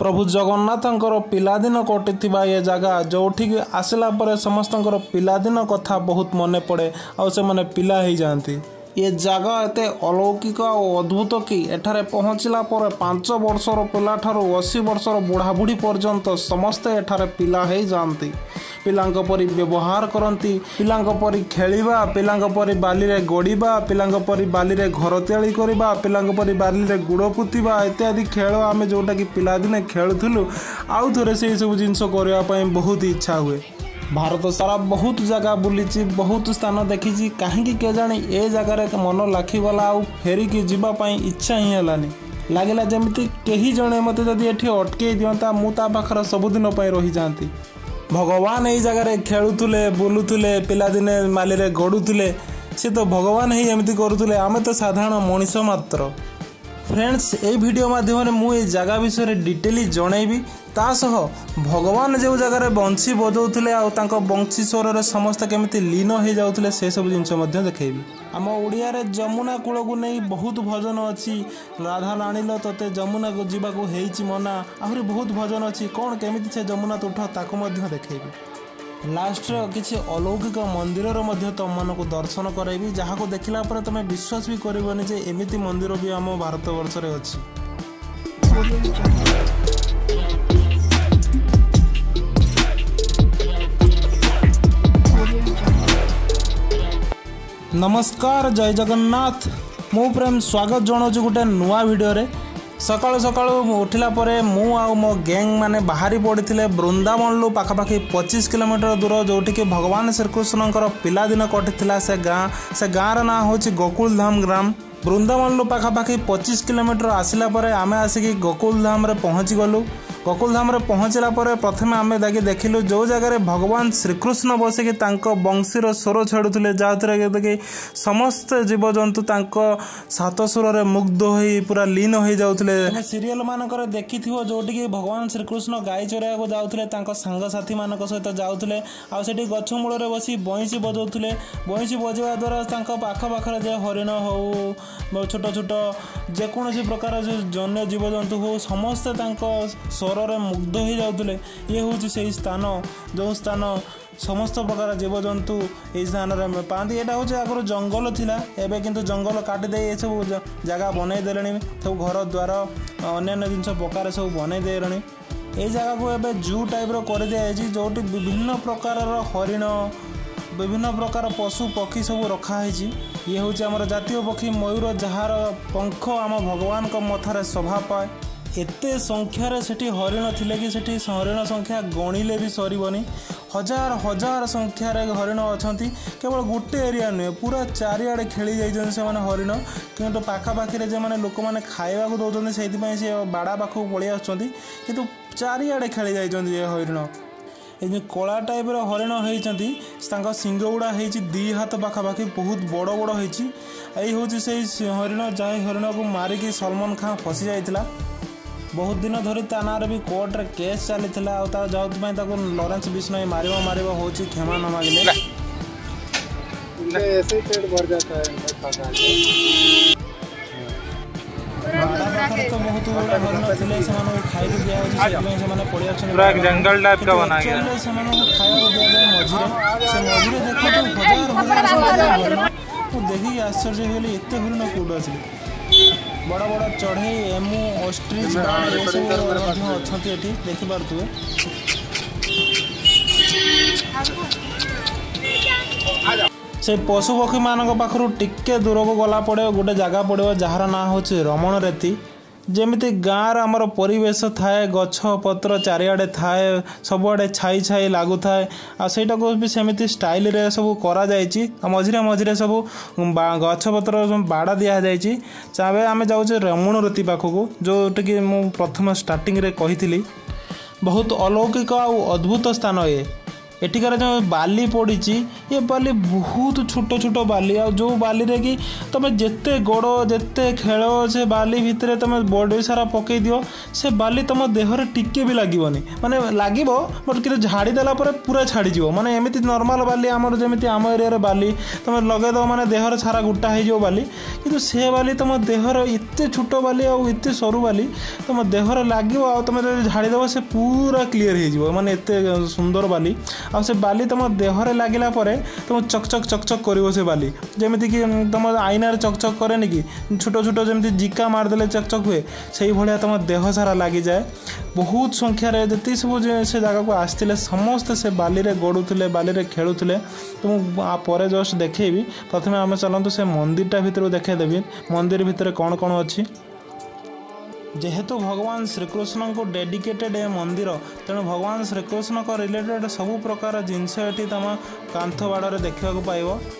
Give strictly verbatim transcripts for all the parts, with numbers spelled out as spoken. प्रभु जगन्नाथ पिलादिन कटि ये जगह जोठिक आसला परे समस्त पिलादिन कथा बहुत मन पड़े आउ से माने पिला ही जाती। ये जगह एते अलौकिक और अद्भुत कि एठारे पहुँचला पर पांच वर्षर पिला ठारू अशी वर्षर बुढ़ा बुढ़ी पर्यंत समस्ते एठारे पिला ही जाती। पिलांक परी व्यवहार करती, पिलांक परी खेलिबा, पिलांक परी बाली रे गोड़ीबा, पिलांक परी बाली रे घर तैयारी करवा, पिलांक परी बाली रे गुड़ पुतिबा इत्यादि खेल आम जोटा कि पिलादिने खेलुलु आउ थे से सब जिनस करने बहुत इच्छा हुए। भारत सारा बहुत जगह बुली बहुत स्थान देखी कहीं के जानी ए जगार मन लाखीगला आ फेरिकी जावाई इच्छा ही हलानी। लगेगा जमी कहीं जड़े मत जदि ये अटके दिंता मुझे पाखर सबुदिन रही जाती। भगवान ये जगार खेलुले बुलूले पिलादिने माली रे गड़ुले सी तो भगवान ही एमती करुले आम तो साधारण मनीष मात्र। फ्रेंड्स ये वीडियो माध्यम मुझे जगह विषय डिटेली जनेबी तासह भगवान जो जगार बंशी बजाऊले आंशी स्वर समस्ते केमी लीन हो जाते से सब जिनस देखी। आम ओडिया रे जमुना कूल को नहीं बहुत भजन अच्छी, राधा लाणील तोते जमुना को जीवाकू है मना, आहरी बहुत भजन अच्छी कौन केमी से जमुना तोठ ताकू देखी। लास्ट किसी अलौकिक मंदिर तुम मन को दर्शन करेबी जहाँ देखला तुम विश्वास भी करबनी जे एमिति मंदिर भी आम भारतवर्ष रे अछि। नमस्कार, जय जगन्नाथ। मो प्रेम स्वागत जनाऊँ गोटे नुआ भिडियो। सकाल सकाल उठला मु आ मो गैंग माने बाहरी पड़ते वृंदावन लु पाखापाखि पच्चीस किलोमीटर दूर जोटि कि भगवान श्रीकृष्ण पिलादिन कटिता से गाँ से गाँवर ना हूँ गोकुल धाम ग्राम। वृंदावन लु पाखापाखि पच्चीस किलोमीटर आसला आम आसिकी गोकुल धाम रे पहुँची गलु। गोकुल धाम रे पहुँचला प्रथम आम जाके देखिलु जो जगार भगवान श्रीकृष्ण बसिकी बंशीर स्वर छाड़ुले जहाँ कि समस्त जीवजंतु सात सुर मुग्ध हो पूरा लीन हो जाते। सीरियल मानक देखी थो जोटि कि भगवान श्रीकृष्ण गाई चराइवाकू जाऊँ सांगसाथी मान सहित जाऊँ आउ से गछ मूल में बसी बंशी बजाऊले। बंशी बजावा द्वारा पाखपाखर जे हरिण हो छोट छोट जेकोसी जे प्रकार जन्य जीवजंतु हो समस्ते स्वर में मुग्ध हो जाते। ये हूँ से स्थान जो स्थान समस्त प्रकार जीवजंतु ये स्थान में पाती। ये हूँ आगुरी जंगल थिला एबे किंतु जंगल काटिदे ये सब जगह बनईदे सब घर द्वार अन्य जिन प्रकार सब बनईदे ये जगह को एबे जू टाइप कर दिया जोटी विभिन्न प्रकार हरिण विभिन्न प्रकार पशु पक्षी सब रखाही। ये हूँ आम जातीय पक्षी मयूर जार पंख आम भगवान मथार शोभा पाए। एते संख्यार सेठी हरिण थिले कि सेठी हरिण संख्या गणिले भी सरबनी, हजार हजार संख्यार हरिण अच्छा केवल गोटे एरिया नुहे पूरा चारिआड़े खेली जाइछन से माने हरिण। किंतु पाखापाखि जे माने लोक मैंने खाइवाकू दौरान से बाड़ा पाखक पलि आसुच्चन्ति किंतु चारिआड़े खेली जाइछन ये हरिण। ये जो कला टाइप हरिण होती शिंगुड़ा दी हाथ पाखापाखि बहुत बड़ बड़ होती से हरिण जहाँ हरिण को मारिकी सलमान खां फसी जाता। बहुत दिन धरी ता ना भी कोर्ट रे केस चली जो लॉरेंस बिश्नोई मार मार हो क्षमा न मांगे तो बहुत हरिण थे खाई दिया पूरा जंगल टाइप का बना गया मझे देखो तो देखिए आश्चर्य होली एते हरिण कौट आसिले बड़ बड़ चढ़े एमु ऑस्ट्रिच ये सब अच्छा देखी पारे। से पशुपक्षी मानक पाखरु टिके दूर को गला पड़े गोटे जगह पड़े जार ना हूँ रमणरेती। जमी गाँव आमर परिवेश थाए गछ पत्र चारिआड़े थाए सबुआड़े छाई छाई लागू थाए आ सेटा को भी सेमती स्टाइल रे सब करा जाइची। मझिरे मझिरे सब गछ पत्र बाड़ा दिया जाइची। तबे आमे जाउचे रमणरेती पाखकू जोटा कि मु प्रथम स्टार्टिंग रे कही बहुत अलौकिक आ अद्भुत स्थान ये। एठिकार जो बाली पड़ी ये बाली बहुत छोट छोट बाली आ जो बाली रे कि तुम जिते गोड़ जिते खेल से बाली भितर तुम बॉडी सारा पकई दियो से बाली तुम देहर टिके भी लगन माने लगे बट कि झाड़ीदेला पूरा छाड़ज माने एमती नॉर्मल बाली आमर जमी आम एरिया बाली तुम लगेद माने देहर सारा गोटा हो बाली कि से बाली तुम देहर एत छोट बाली आते सरु बाली तुम देहर लगे आम जो झाड़ीदेव से पूरा क्लीयर हो माने एते सुंदर बाली आ से बाली तुम देहर लगिला तुम चकचक चकचक कर से बाली जमीक तुम आईनार चकचक कैनि कि छोट छोट जमी जिका मारदे चकचक हुए से भाया तुम देह सारा लगी जाए। बहुत संख्यार जी सब से जगह को आसते समस्ते से बाली गड़ूले बाली खेलुले तुम पर जस्ट देखी प्रथम आम चलतु से मंदिरटा भर देखदेवी मंदिर भितर कौन कौन अच्छी जेहेतु भगवान श्रीकृष्ण को डेडिकेटेड मंदिर तेणु भगवान श्रीकृष्ण को रिलेटेड सबू प्रकार जिनस ये तुम कांथवाड़ देखा पाइब।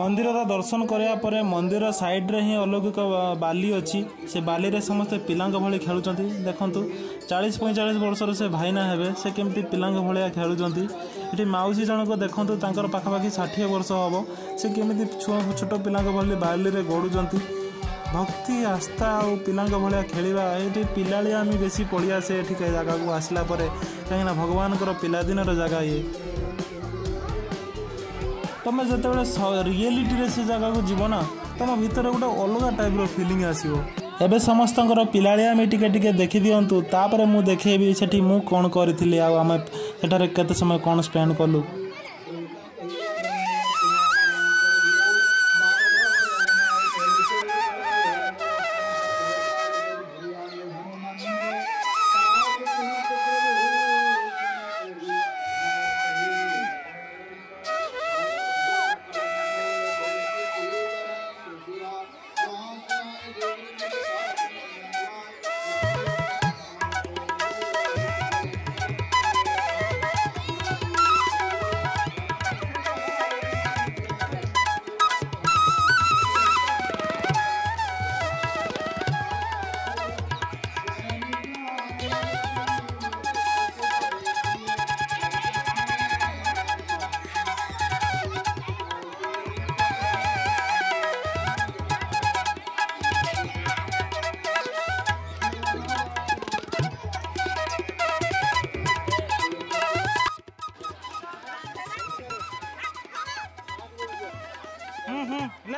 मंदिर दर्शन करिया परे मंदिर साइड रे ही अलौकिक बाली अच्छी से बाली रे समस्त पिलांग भली खेलुचंती देखंतु चालीस पैंचाश वर्ष से भाईना हेबे से केमती पिलांग भलिया खेलुचंती एठी माउसी जनको देखंतु तांकर पाखापाखी षाठिए वर्ष होबो से केमती छोट पिलांग भली बाली रे गडुचंती भक्ति आस्था और पिलांग भलिया खेलिबा एठी पिलालिया आमी बेसी पड़िया से एठी के जागा को आसला परे काहेना भगवान को पिला दिन रो जागा ये तुम जो रियलीटी से जगह को जीवन तुम भीतर गोटे अलग टाइप रो फीलिंग आसीबो। एबे समस्त पिलाड़िया में टिके टिके देखी दियंतु तापर मु देखेबी सेठी मु कोन करथिले आ हम सेठारे केते समय कोन स्पेंड करलु।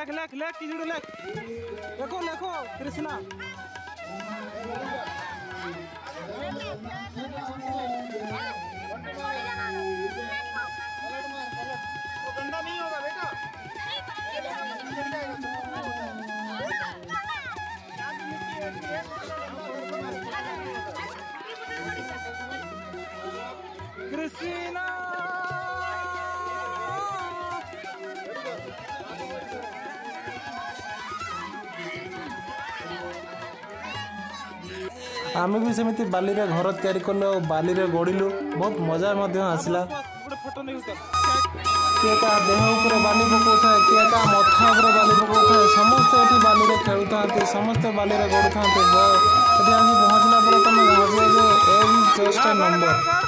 लख लख लख की जुड़ लख देखो देखो कृष्णा गंदा नहीं होगा बेटा कृष्णा आम भी सेमती बाली रे घर तैयारी कलु और बाली रे गड़िलु बहुत मजा आसला। किए क्या देह उपर बाली पकाऊ था किए क्या मथा उपर बाली पकाऊ था समस्त ये बाली रे खेलु था समस्ते बाली रे गड़ू था पहुँचला तुम भागे जो एम चौस्ट नंबर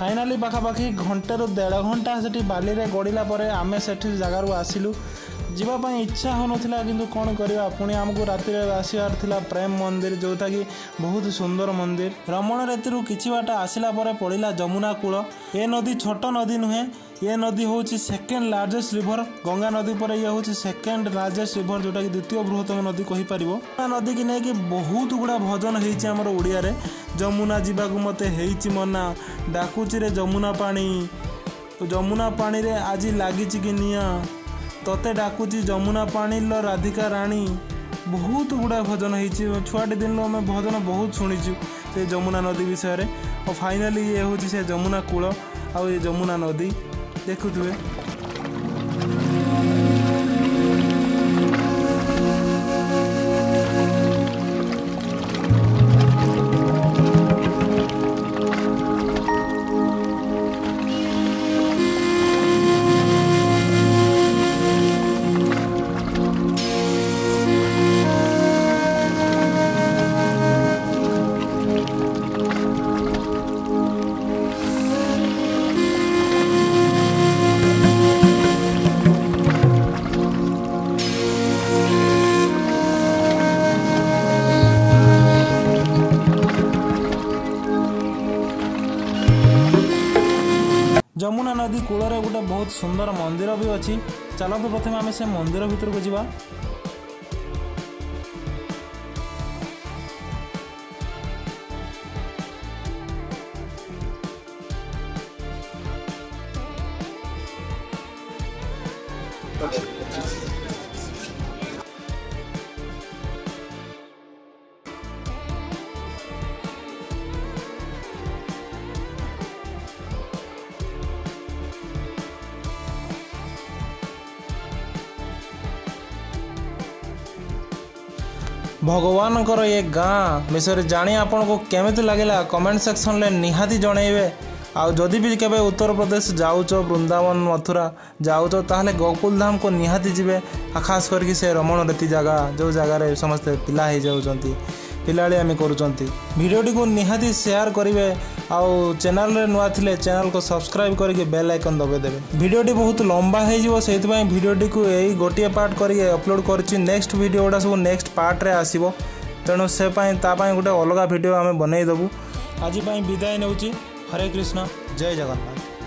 फाइनाली पाखापाखि घंटे रु देढ़ घंटा से बाली रे गड़ीला पर आम से जगार आसिलु जीवाई इच्छा हो नाला किंतु कौन करवा पुणी आमको रात आसबार था प्रेम मंदिर जोटा कि बहुत सुंदर मंदिर। रमणरेती किसी बाट आसला पड़ा जमुना कूल। ये नदी छोट नदी नुहे, ये नदी हूँ सेकेंड लार्जेस्ट रिभर। गंगा नदी पर ये हूँ सेकेंड लार्जेस्ट रिभर जोटा कि द्वितीय बृहत्तम नदी कहीपर। नदी की नहीं कि बहुत गुड़ा भजन होमर ओडिया जमुना जावाक मत हो मना डाकुची रे जमुना पानी, जमुना पानी रे आज लगिच कि निया तोते डाकुची जमुना पानी लो राधिका रानी। बहुत गुड़ा भजन हो छुआटे दिन लो मैं भजन बहुत शुणीचु से जमुना नदी विषय रे। और फाइनाली ये हूँ से जमुना कूल आ जमुना नदी देखुए। जमुना नदी कूल गोटे बहुत सुंदर मंदिर भी अच्छी। चलो तो प्रथम आम से मंदिर भीतर को जीवा। भगवान को ये गाँ विषय जाणी आपण को केमिति लगेगा कमेंट सेक्शन में निहाती जणेबे। आउ जदि भी केबे उत्तर प्रदेश जाऊच, वृंदावन मथुरा जाऊच, ताहले गोकुल धाम को निहाती जीवे। खास करके से रमणरेती जगह जो जगार समस्ते पिला हो जाऊँच पिलाड़ियामी करुँच। भिडियोटी को निहाती शेयर करेंगे। आउ चैनल रे नुआ थिले चैनल को सब्सक्राइब करके बेल आइकन दबाई देबे। भिडियोटी बहुत लंबा हो सही भिडियोटी को यही गोटे पार्ट करके अपलोड करी। नेक्स्ट भिडियो गुड़ा सब नेक्स्ट पार्ट रे आसीबो, तेणु से गोटे अलग भिडियो आम बनईदेबू। आज विदाय नेउची। हरे कृष्ण, जय जगन्नाथ।